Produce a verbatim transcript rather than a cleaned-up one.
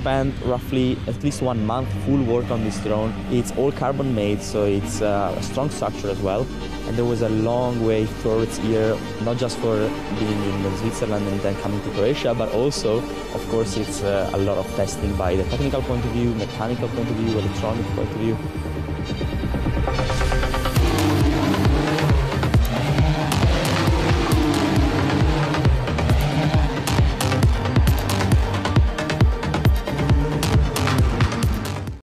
spent roughly at least one month full work on this drone. It's all carbon made, so it's uh, a strong structure as well. And there was a long way towards here, not just for being in Switzerland and then coming to Croatia, but also, of course, it's uh, a lot of testing by the technical point of view, mechanical point of view, electronic point of view.